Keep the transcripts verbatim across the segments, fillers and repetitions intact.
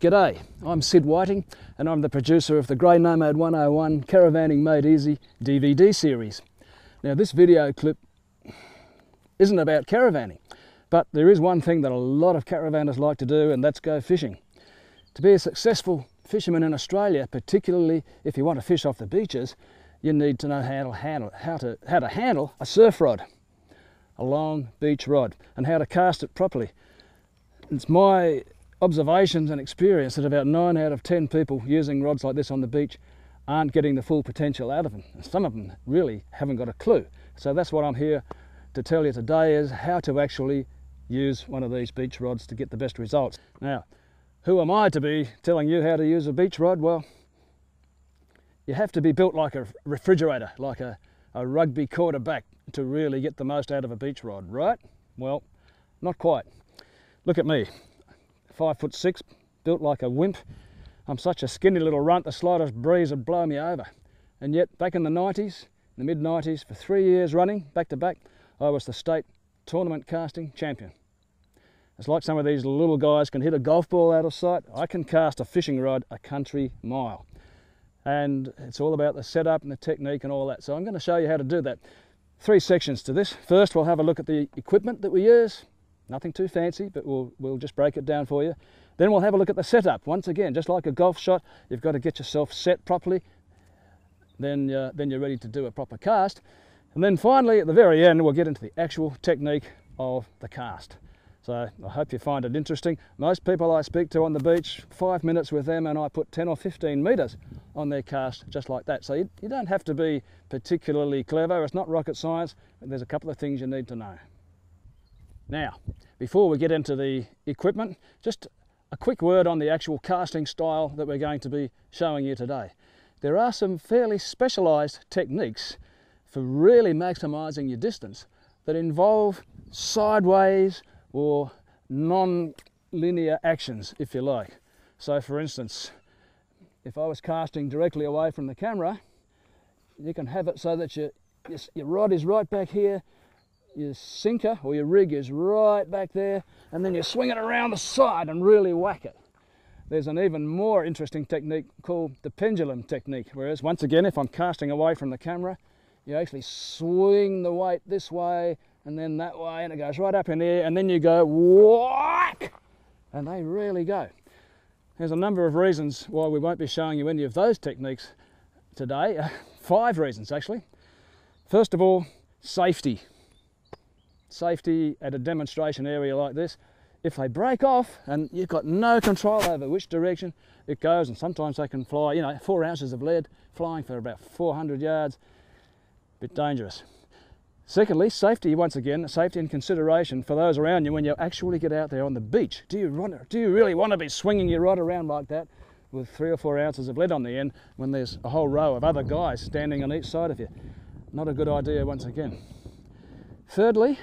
G'day, I'm Sid Whiting and I'm the producer of the Grey Nomad one oh one Caravanning Made Easy D V D series. Now this video clip isn't about caravanning, but there is one thing that a lot of caravanners like to do, and that's go fishing. To be a successful fisherman in Australia, particularly if you want to fish off the beaches, you need to know how to handle, how to, how to handle a surf rod, a long beach rod, and how to cast it properly. It's my observations and experience that about nine out of ten people using rods like this on the beach aren't getting the full potential out of them. Some of them really haven't got a clue. So that's what I'm here to tell you today, is how to actually use one of these beach rods to get the best results. Now, who am I to be telling you how to use a beach rod? Well, you have to be built like a refrigerator, like a, a rugby quarterback, to really get the most out of a beach rod, right? Well, not quite. Look at me. Five foot six, built like a wimp. I'm such a skinny little runt, the slightest breeze would blow me over. And yet, back in the nineties, the mid nineties, for three years running, back to back, I was the state tournament casting champion. It's like some of these little guys can hit a golf ball out of sight. I can cast a fishing rod a country mile. And it's all about the setup and the technique and all that. So I'm going to show you how to do that. Three sections to this. First, we'll have a look at the equipment that we use. Nothing too fancy, but we'll, we'll just break it down for you. Then we'll have a look at the setup. Once again, just like a golf shot, you've got to get yourself set properly. Then, uh, then you're ready to do a proper cast. And then finally, at the very end, we'll get into the actual technique of the cast. So I hope you find it interesting. Most people I speak to on the beach, five minutes with them and I put ten or fifteen metres on their cast just like that. So you, you don't have to be particularly clever. It's not rocket science, but there's a couple of things you need to know. Now, before we get into the equipment, just a quick word on the actual casting style that we're going to be showing you today. There are some fairly specialised techniques for really maximising your distance that involve sideways or non-linear actions, if you like. So for instance, if I was casting directly away from the camera, you can have it so that your, your, your rod is right back here, your sinker or your rig is right back there, and then you swing it around the side and really whack it. There's an even more interesting technique called the pendulum technique, whereas once again, if I'm casting away from the camera, you actually swing the weight this way and then that way, and it goes right up in the air, and then you go whack, and they really go. There's a number of reasons why we won't be showing you any of those techniques today. Five reasons, actually. First of all, safety. Safety at a demonstration area like this, if they break off and you've got no control over which direction it goes, and sometimes they can fly, you know, four ounces of lead flying for about four hundred yards, a bit dangerous. Secondly, safety once again, safety and consideration for those around you when you actually get out there on the beach. Do you, want, do you really want to be swinging your rod around like that with three or four ounces of lead on the end when there's a whole row of other guys standing on each side of you? Not a good idea once again. Thirdly,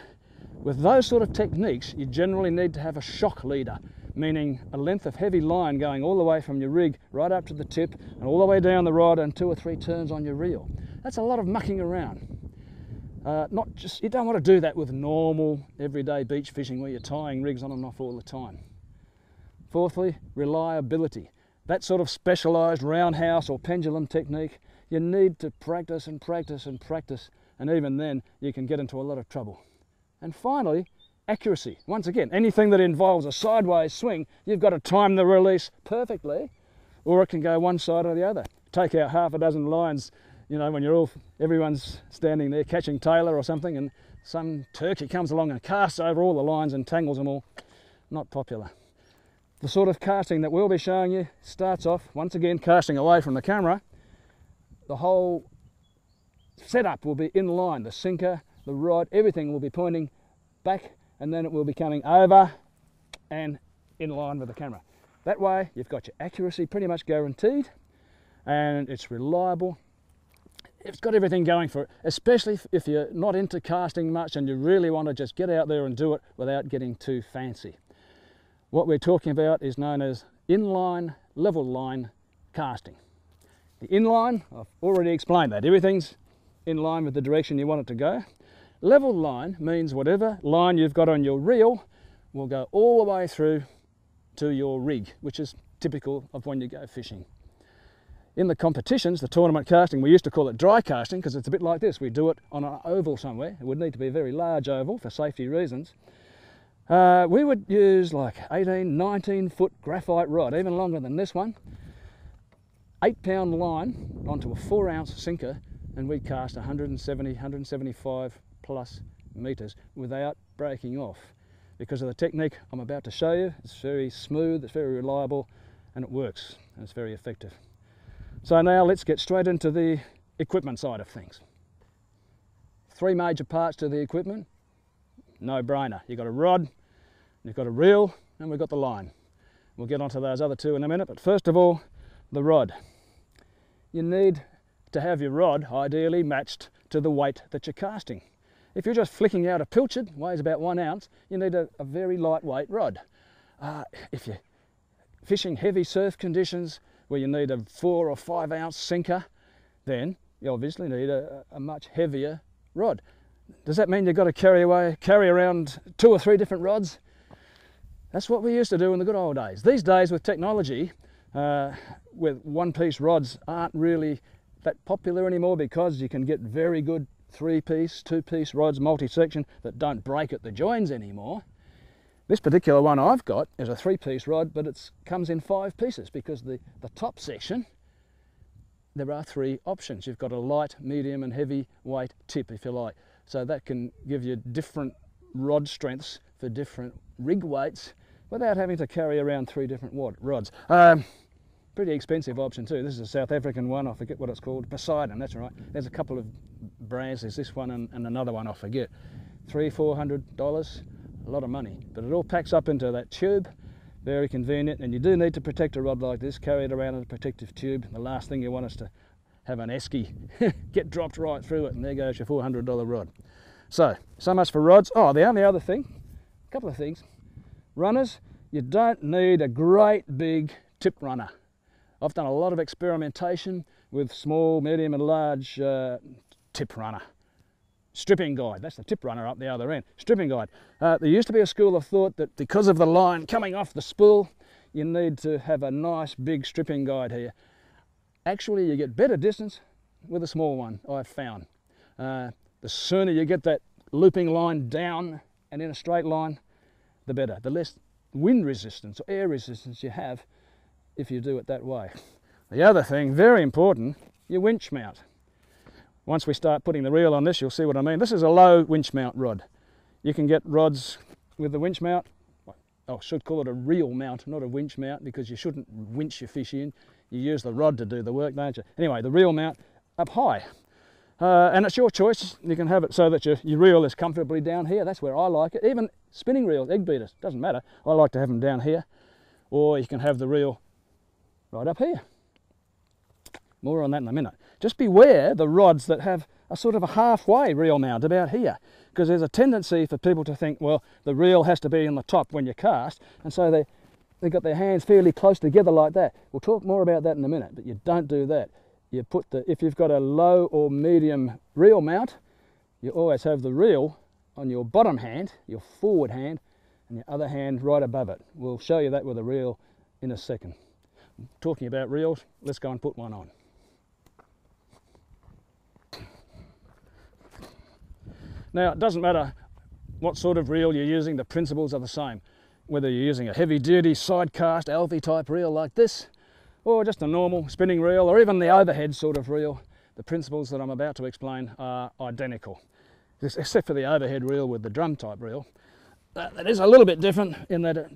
with those sort of techniques, you generally need to have a shock leader, meaning a length of heavy line going all the way from your rig right up to the tip and all the way down the rod and two or three turns on your reel. That's a lot of mucking around. Uh, not just, you don't want to do that with normal, everyday beach fishing where you're tying rigs on and off all the time. Fourthly, reliability. That sort of specialised roundhouse or pendulum technique, you need to practice and practice and practice, and even then you can get into a lot of trouble. And finally, accuracy. Once again, anything that involves a sideways swing, you've got to time the release perfectly, or it can go one side or the other. Take out half a dozen lines, you know, when you're all, everyone's standing there catching Taylor or something, and some turkey comes along and casts over all the lines and tangles them all. Not popular. The sort of casting that we'll be showing you starts off, once again, casting away from the camera. The whole setup will be in line, the sinker, the rod, everything will be pointing back, and then it will be coming over and in line with the camera. That way you've got your accuracy pretty much guaranteed, and it's reliable. It's got everything going for it, especially if you're not into casting much and you really want to just get out there and do it without getting too fancy. What we're talking about is known as inline, level line casting. The inline, I've already explained that. Everything's in line with the direction you want it to go. Level line means whatever line you've got on your reel will go all the way through to your rig, which is typical of when you go fishing. In the competitions, the tournament casting, we used to call it dry casting because it's a bit like this. We do it on an oval somewhere. It would need to be a very large oval for safety reasons. Uh, we would use like eighteen, nineteen foot graphite rod, even longer than this one. Eight pound line onto a four ounce sinker, and we'd cast one seventy, one seventy-five plus meters without breaking off. Because of the technique I'm about to show you, it's very smooth, it's very reliable, and it works, and it's very effective. So now let's get straight into the equipment side of things. Three major parts to the equipment, no brainer. You've got a rod, you've got a reel, and we've got the line. We'll get onto those other two in a minute, but first of all, the rod. You need to have your rod ideally matched to the weight that you're casting. If you're just flicking out a pilchard, weighs about one ounce, you need a, a very lightweight rod. Uh, if you're fishing heavy surf conditions, where you need a four or five ounce sinker, then you obviously need a, a much heavier rod. Does that mean you've got to carry away, carry around two or three different rods? That's what we used to do in the good old days. These days with technology, uh, with one-piece rods aren't really that popular anymore because you can get very good three-piece, two-piece rods, multi-section that don't break at the joins anymore. This particular one I've got is a three-piece rod, but it comes in five pieces because the, the top section, there are three options. You've got a light, medium and heavy weight tip, if you like. So that can give you different rod strengths for different rig weights without having to carry around three different wad rods. Um, pretty expensive option too. This is a South African one, I forget what it's called, Poseidon, that's right. There's a couple of brands, there's this one and, and another one I forget. Three, four hundred dollars. A lot of money, but it all packs up into that tube. Very convenient, and you do need to protect a rod like this, carry it around in a protective tube. The last thing you want is to have an esky get dropped right through it, and there goes your four hundred dollar rod. So, so much for rods. Oh, the only other thing, a couple of things. Runners, you don't need a great big tip runner. I've done a lot of experimentation with small, medium and large uh, tip runner. Stripping guide, that's the tip runner up the other end, stripping guide. Uh, there used to be a school of thought that because of the line coming off the spool, you need to have a nice big stripping guide here. Actually, you get better distance with a small one, I've found. Uh, the sooner you get that looping line down and in a straight line, the better. The less wind resistance or air resistance you have if you do it that way. The other thing, very important, your winch mount. Once we start putting the reel on this, you'll see what I mean. This is a low winch mount rod. You can get rods with the winch mount. Oh, I should call it a reel mount, not a winch mount, because you shouldn't winch your fish in. You use the rod to do the work, don't you? Anyway, the reel mount up high. Uh, and it's your choice. You can have it so that your, your reel is comfortably down here. That's where I like it. Even spinning reels, egg beaters, doesn't matter. I like to have them down here. Or you can have the reel right up here. More on that in a minute. Just beware the rods that have a sort of a halfway reel mount about here, because there's a tendency for people to think, well, the reel has to be in the top when you cast, and so they, they've got their hands fairly close together like that. We'll talk more about that in a minute, but you don't do that. You put the, if you've got a low or medium reel mount, you always have the reel on your bottom hand, your forward hand, and your other hand right above it. We'll show you that with a reel in a second. Talking about reels, let's go and put one on. Now, it doesn't matter what sort of reel you're using, the principles are the same. Whether you're using a heavy-duty side-cast Alvey type reel like this, or just a normal spinning reel, or even the overhead sort of reel, the principles that I'm about to explain are identical. Except for the overhead reel with the drum type reel. That is a little bit different in that it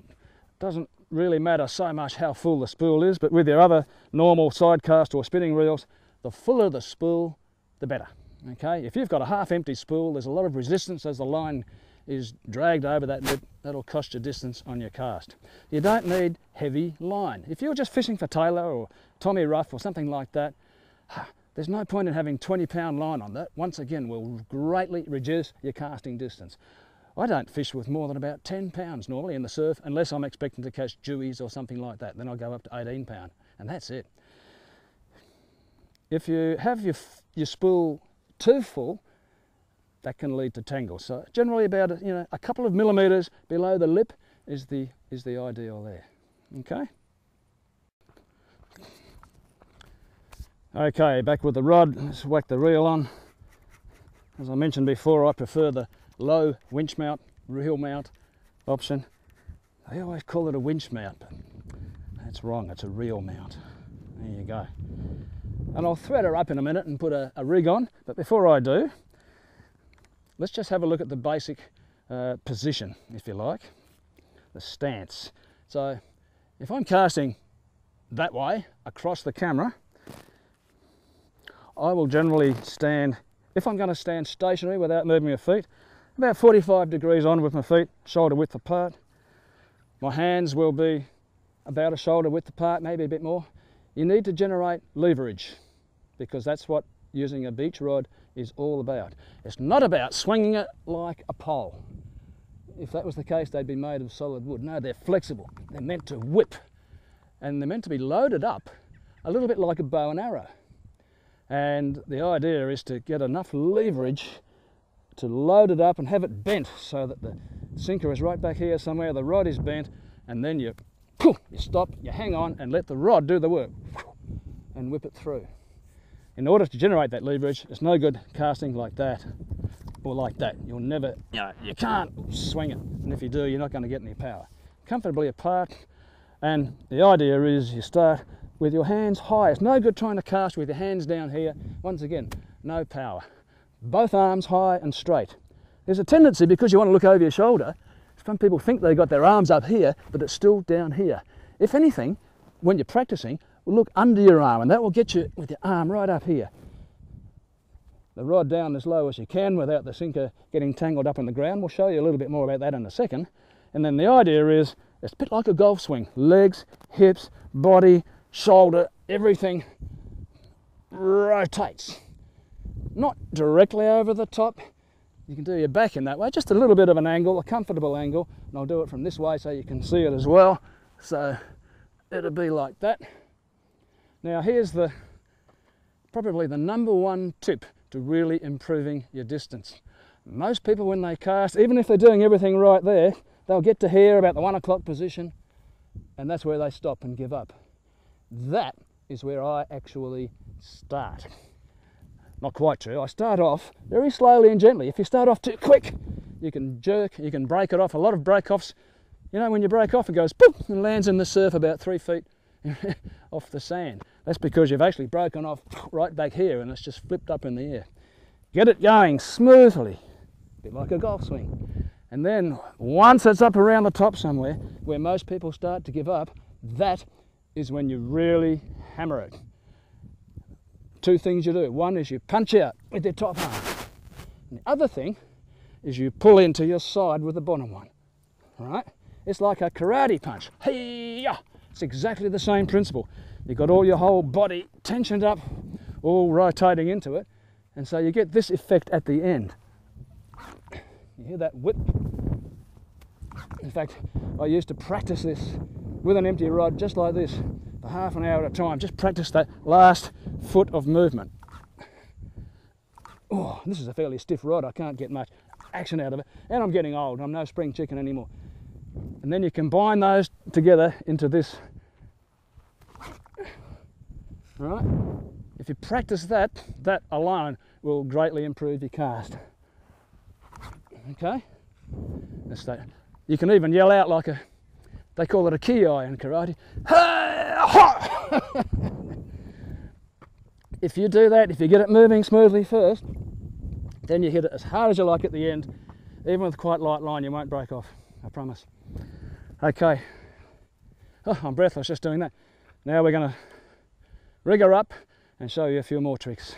doesn't really matter so much how full the spool is, but with your other normal side-cast or spinning reels, the fuller the spool, the better. Okay, if you've got a half-empty spool, there's a lot of resistance as the line is dragged over that lip. That'll cost you distance on your cast. You don't need heavy line. If you're just fishing for Taylor or Tommy Ruff or something like that, there's no point in having twenty pound line on that. Once again, will greatly reduce your casting distance. I don't fish with more than about ten pounds normally in the surf, unless I'm expecting to catch dewies or something like that. Then I'll go up to eighteen pound, and that's it. If you have your, your spool too full, that can lead to tangles. So generally about you know a couple of millimeters below the lip is the is the ideal there. Okay, Okay, back with the rod. Let's whack the reel on. As I mentioned before, I prefer the low winch mount, reel mount option. They always call it a winch mount, but that's wrong, it's a reel mount. There you go. And I'll thread her up in a minute and put a, a rig on, but before I do, let's just have a look at the basic uh, position, if you like, the stance. So if I'm casting that way across the camera, I will generally stand, if I'm going to stand stationary without moving my feet, about forty-five degrees on with my feet, shoulder width apart. My hands will be about a shoulder width apart, maybe a bit more. You need to generate leverage, because that's what using a beach rod is all about. It's not about swinging it like a pole. If that was the case, they'd be made of solid wood. No, they're flexible. They're meant to whip, and they're meant to be loaded up a little bit like a bow and arrow. And the idea is to get enough leverage to load it up and have it bent so that the sinker is right back here somewhere, the rod is bent, and then you, you stop, you hang on and let the rod do the work and whip it through. In order to generate that leverage, it's no good casting like that or like that. You'll never, you know, you can't swing it. And if you do, you're not going to get any power. Comfortably apart, and the idea is you start with your hands high. It's no good trying to cast with your hands down here. Once again, no power. Both arms high and straight. There's a tendency, because you want to look over your shoulder, some people think they've got their arms up here, but it's still down here. If anything, when you're practicing, look under your arm, and that will get you with your arm right up here. The rod down as low as you can without the sinker getting tangled up in the ground. We'll show you a little bit more about that in a second. And then the idea is, it's a bit like a golf swing. Legs, hips, body, shoulder, everything rotates. Not directly over the top. You can do your back in that way, just a little bit of an angle, a comfortable angle, and I'll do it from this way so you can see it as well. So it'll be like that. Now here's the probably the number one tip to really improving your distance. Most people when they cast, even if they're doing everything right there, they'll get to here about the one o'clock position, and that's where they stop and give up. That is where I actually start. Not quite true. I start off very slowly and gently. If you start off too quick, you can jerk, you can break it off. A lot of break-offs, you know, when you break off, it goes poof and lands in the surf about three feet off the sand. That's because you've actually broken off right back here and it's just flipped up in the air. Get it going smoothly, a bit like a golf swing. And then once it's up around the top somewhere, where most people start to give up, that is when you really hammer it. Two things you do. One is you punch out with your top arm. And the other thing is you pull into your side with the bottom one. All right? It's like a karate punch. Hey-ya! It's exactly the same principle. You've got all your whole body tensioned up, all rotating into it, and so you get this effect at the end. You hear that whip? In fact, I used to practice this with an empty rod just like this for half an hour at a time. Just practice that last foot of movement. Oh, this is a fairly stiff rod. I can't get much action out of it. And I'm getting old. I'm no spring chicken anymore. And then you combine those together into this. All right. If you practice that, that alone will greatly improve your cast. Okay. That's that. You can even yell out like a, they call it a ki-eye in karate. If you do that, if you get it moving smoothly first, then you hit it as hard as you like at the end. Even with quite light line, you won't break off, I promise. Okay. Oh, I'm breathless just doing that. Now we're going to rig her up and show you a few more tricks.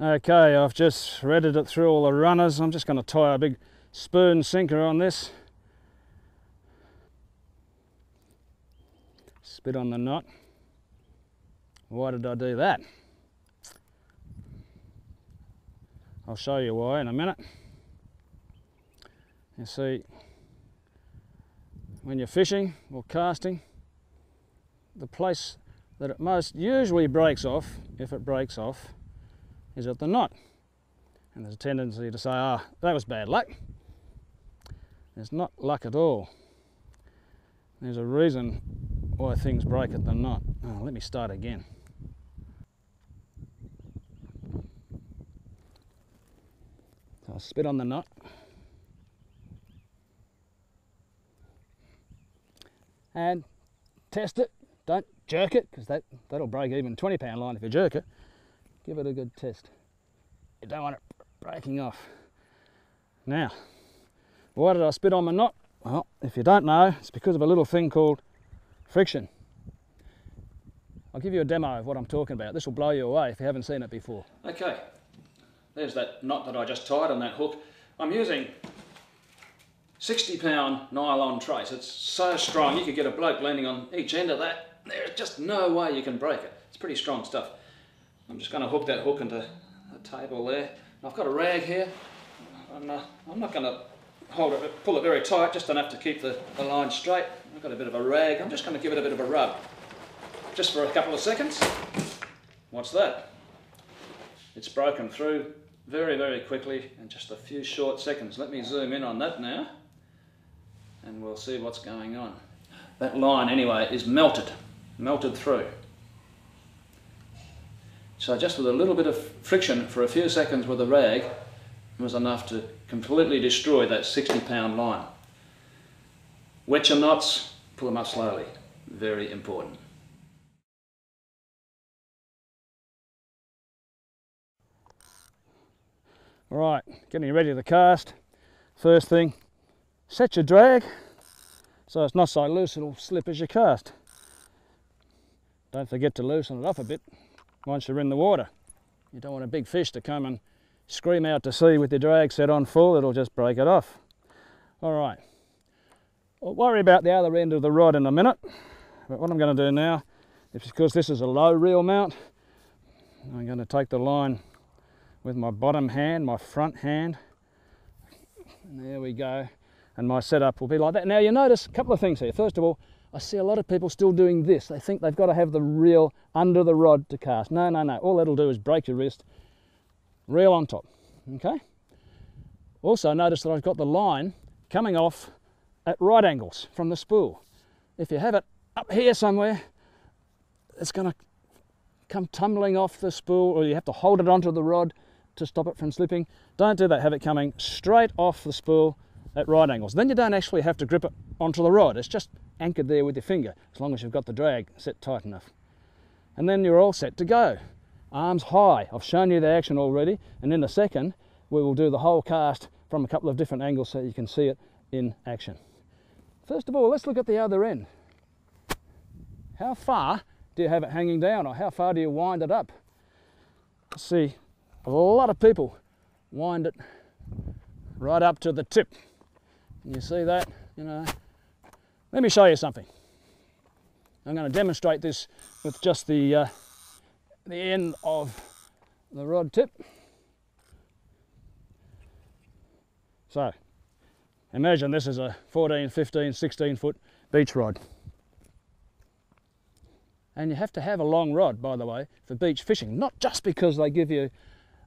Okay, I've just threaded it through all the runners. I'm just going to tie a big spoon sinker on this. Spit on the knot. Why did I do that? I'll show you why in a minute. You see, when you're fishing or casting, the place that it most usually breaks off, if it breaks off, is at the knot. And there's a tendency to say, ah, that was bad luck. It's not luck at all. There's a reason why things break at the knot. Oh, let me start again. So I'll spit on the knot. And test it. Don't jerk it, because that, that'll break even twenty pound line if you jerk it. Give it a good test. You don't want it breaking off. Now, why did I spit on my knot? Well, if you don't know, it's because of a little thing called friction. I'll give you a demo of what I'm talking about. This will blow you away if you haven't seen it before. Okay, there's that knot that I just tied on that hook. I'm using sixty pound nylon trace. It's so strong, you could get a bloke leaning on each end of that. There's just no way you can break it. It's pretty strong stuff. I'm just going to hook that hook into the table there. And I've got a rag here. I'm not, I'm not going to hold it, pull it very tight, just enough to keep the, the line straight. I've got a bit of a rag. I'm just going to give it a bit of a rub. Just for a couple of seconds. What's that? It's broken through very, very quickly in just a few short seconds. Let me zoom in on that now. And we'll see what's going on. That line, anyway, is melted, melted through. So just with a little bit of friction for a few seconds with a rag was enough to completely destroy that sixty pound line. Wet your knots, pull them up slowly. Very important. All right, getting ready to cast. First thing, set your drag so it's not so loose it'll slip as you cast. Don't forget to loosen it off a bit once you're in the water. You don't want a big fish to come and scream out to sea with your drag set on full. It'll just break it off. All right, I'll worry about the other end of the rod in a minute, but what I'm going to do now is, because this is a low reel mount, I'm going to take the line with my bottom hand, my front hand. There we go. And my setup will be like that. Now you notice a couple of things here. First of all, I see a lot of people still doing this. They think they've got to have the reel under the rod to cast. No, no, no. All that'll do is break your wrist. Reel on top, okay? Also notice that I've got the line coming off at right angles from the spool. If you have it up here somewhere, it's going to come tumbling off the spool, or you have to hold it onto the rod to stop it from slipping. Don't do that. Have it coming straight off the spool at right angles. Then you don't actually have to grip it onto the rod. It's just anchored there with your finger, as long as you've got the drag set tight enough. And then you're all set to go. Arms high. I've shown you the action already, and in a second we will do the whole cast from a couple of different angles so you can see it in action. First of all, let's look at the other end. How far do you have it hanging down, or how far do you wind it up? I see a lot of people wind it right up to the tip. You see that, you know. Let me show you something. I'm going to demonstrate this with just the uh, the end of the rod tip. So imagine this is a fourteen, fifteen, sixteen foot beach rod. And you have to have a long rod, by the way, for beach fishing, not just because they give you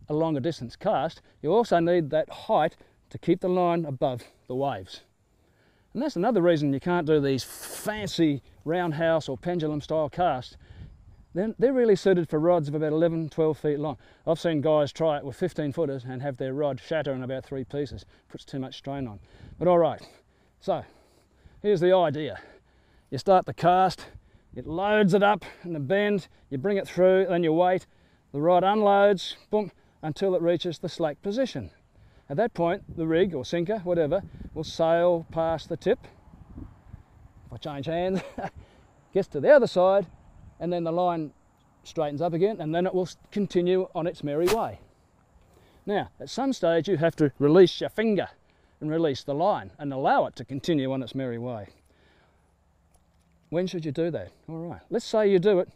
a longer distance cast. You also need that height to keep the line above the waves. And that's another reason you can't do these fancy roundhouse or pendulum style casts. They're, they're really suited for rods of about eleven, twelve feet long. I've seen guys try it with fifteen footers and have their rod shatter in about three pieces. Puts too much strain on. But all right, so here's the idea. You start the cast, it loads it up in the bend, you bring it through, then you wait, the rod unloads, boom, until it reaches the slack position. At that point, the rig or sinker, whatever, will sail past the tip. If I change hands, gets to the other side, and then the line straightens up again, and then it will continue on its merry way. Now, at some stage, you have to release your finger and release the line and allow it to continue on its merry way. When should you do that? All right, let's say you do it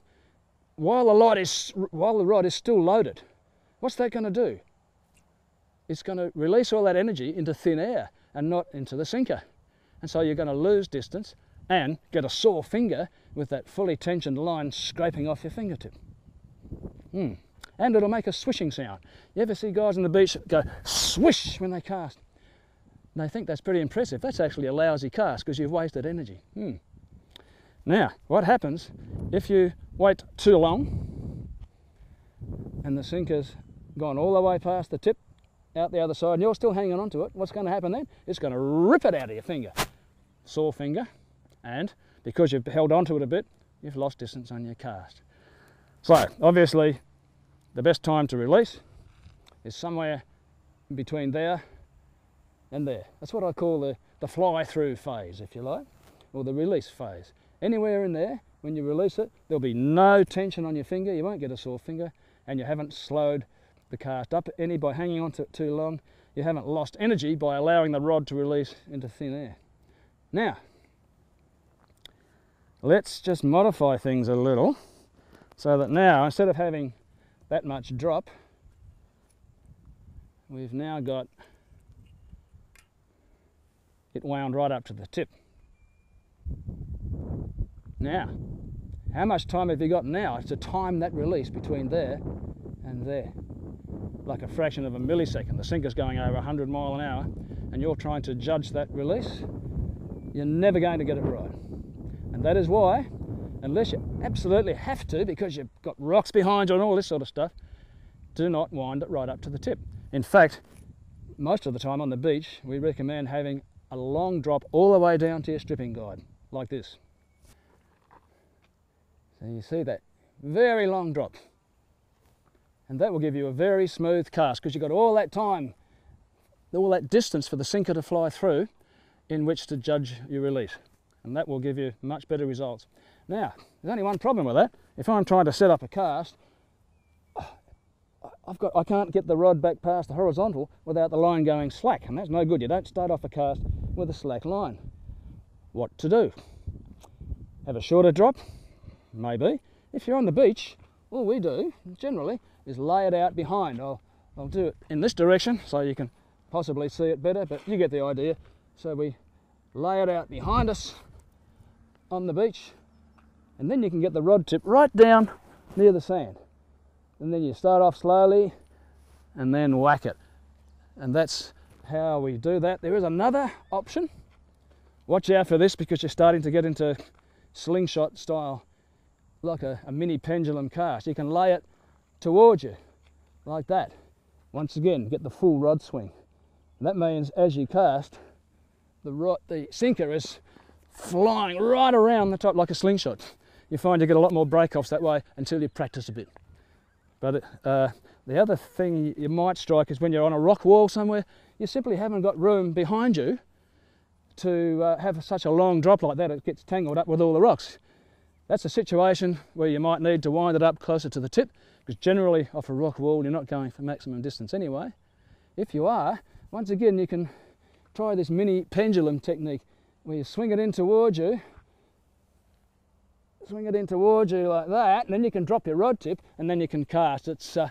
while the rod is, while the rod is still loaded. What's that going to do? It's going to release all that energy into thin air and not into the sinker. And so you're going to lose distance and get a sore finger with that fully tensioned line scraping off your fingertip. Mm. And it'll make a swishing sound. You ever see guys on the beach go swish when they cast? And they think that's pretty impressive. That's actually a lousy cast because you've wasted energy. Mm. Now, what happens if you wait too long and the sinker's gone all the way past the tip, out the other side, and you're still hanging on to it, what's going to happen then? It's going to rip it out of your finger. Sore finger, and because you've held on to it a bit, you've lost distance on your cast. So, obviously, the best time to release is somewhere between there and there. That's what I call the, the fly-through phase, if you like, or the release phase. Anywhere in there, when you release it, there'll be no tension on your finger, you won't get a sore finger, and you haven't slowed the cast up any by hanging on to it too long. You haven't lost energy by allowing the rod to release into thin air. Now, let's just modify things a little so that now, instead of having that much drop, we've now got it wound right up to the tip. Now, how much time have you got now to time that release between there and there? Like a fraction of a millisecond. The sinker's going over a hundred mile an hour and you're trying to judge that release. You're never going to get it right. And that is why, unless you absolutely have to, because you've got rocks behind you and all this sort of stuff, do not wind it right up to the tip. In fact, most of the time on the beach, we recommend having a long drop all the way down to your stripping guide, like this. So you see that very long drop. And that will give you a very smooth cast, because you've got all that time, all that distance for the sinker to fly through in which to judge your release. And that will give you much better results. Now, there's only one problem with that. If I'm trying to set up a cast, I've got, I can't get the rod back past the horizontal without the line going slack, and that's no good. You don't start off a cast with a slack line. What to do? Have a shorter drop? Maybe. If you're on the beach, all we do, generally, is lay it out behind. I'll, I'll do it in this direction so you can possibly see it better, but you get the idea. So we lay it out behind us on the beach, and then you can get the rod tip right down near the sand. And then you start off slowly and then whack it. And that's how we do that. There is another option. Watch out for this, because you're starting to get into slingshot style, like a, a mini pendulum cast. You can lay it towards you like that. Once again, get the full rod swing. And that means as you cast, the, rod, the sinker is flying right around the top like a slingshot. You find you get a lot more break-offs that way until you practice a bit. But uh, the other thing you might strike is when you're on a rock wall somewhere, you simply haven't got room behind you to uh, have such a long drop like that. It gets tangled up with all the rocks. That's a situation where you might need to wind it up closer to the tip, because generally off a rock wall, you're not going for maximum distance anyway. If you are, once again, you can try this mini pendulum technique where you swing it in towards you, swing it in towards you like that, and then you can drop your rod tip and then you can cast. It's, uh,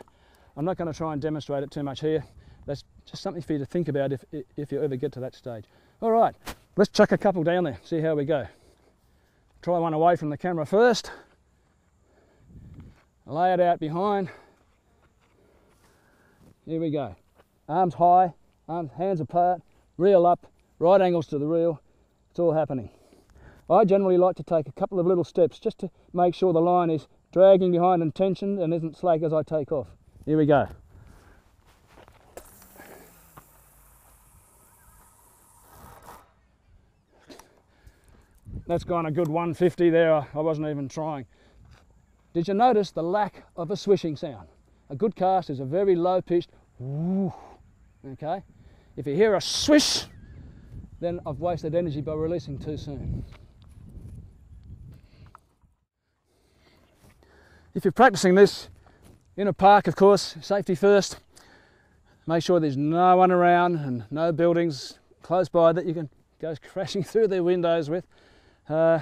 I'm not going to try and demonstrate it too much here. That's just something for you to think about if, if you ever get to that stage. All right, let's chuck a couple down there, see how we go. Try one away from the camera first. Lay it out behind. Here we go. Arms high, arms, hands apart, reel up, right angles to the reel. It's all happening. I generally like to take a couple of little steps just to make sure the line is dragging behind and tensioned and isn't slack as I take off. Here we go. That's gone a good one fifty there. I wasn't even trying. Did you notice the lack of a swishing sound? A good cast is a very low pitched whoo. Okay? If you hear a swish, then I've wasted energy by releasing too soon. If you're practicing this in a park, of course, safety first. Make sure there's no one around and no buildings close by that you can go crashing through their windows with. Uh,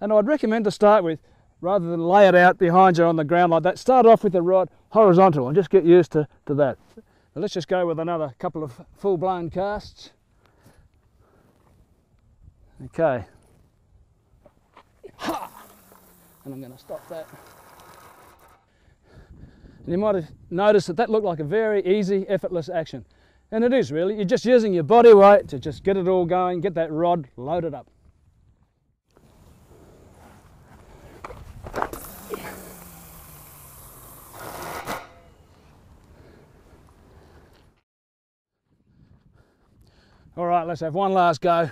and I'd recommend to start with, rather than lay it out behind you on the ground like that, start off with the rod horizontal and just get used to, to that. But let's just go with another couple of full-blown casts. Okay. Ha! And I'm going to stop that. And you might have noticed that that looked like a very easy, effortless action. And it is really. You're just using your body weight to just get it all going, get that rod loaded up. right, let's have one last go.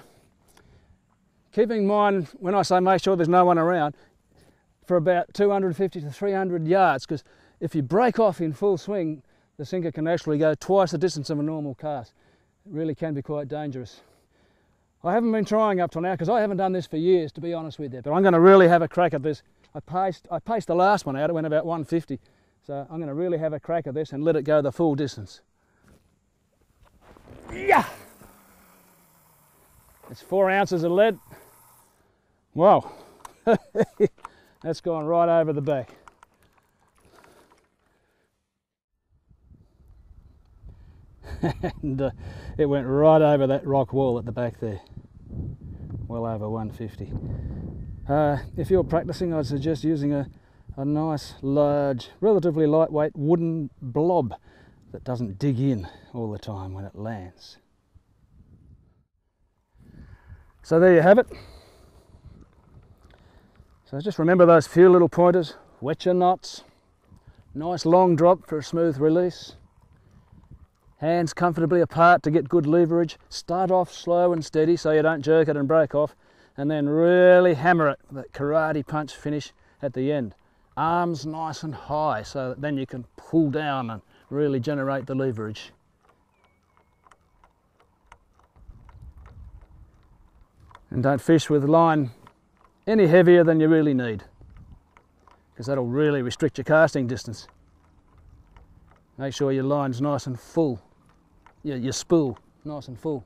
Keeping in mind, when I say make sure there's no one around, for about two hundred fifty to three hundred yards, because if you break off in full swing, the sinker can actually go twice the distance of a normal cast. It really can be quite dangerous. I haven't been trying up till now, because I haven't done this for years, to be honest with you, but I'm going to really have a crack at this. I paced, I paced the last one out, it went about one fifty, so I'm going to really have a crack at this and let it go the full distance. Yeah! It's four ounces of lead. Wow, that's gone right over the back. And uh, it went right over that rock wall at the back there, well over one fifty. Uh, if you're practicing, I'd suggest using a, a nice, large, relatively lightweight wooden blob that doesn't dig in all the time when it lands. So there you have it. So just remember those few little pointers. Wet your knots, nice long drop for a smooth release, hands comfortably apart to get good leverage. Start off slow and steady so you don't jerk it and break off, and then really hammer it with that karate punch finish at the end. Arms nice and high so that then you can pull down and really generate the leverage. And don't fish with line any heavier than you really need, because that'll really restrict your casting distance. Make sure your line's nice and full, your, your spool nice and full.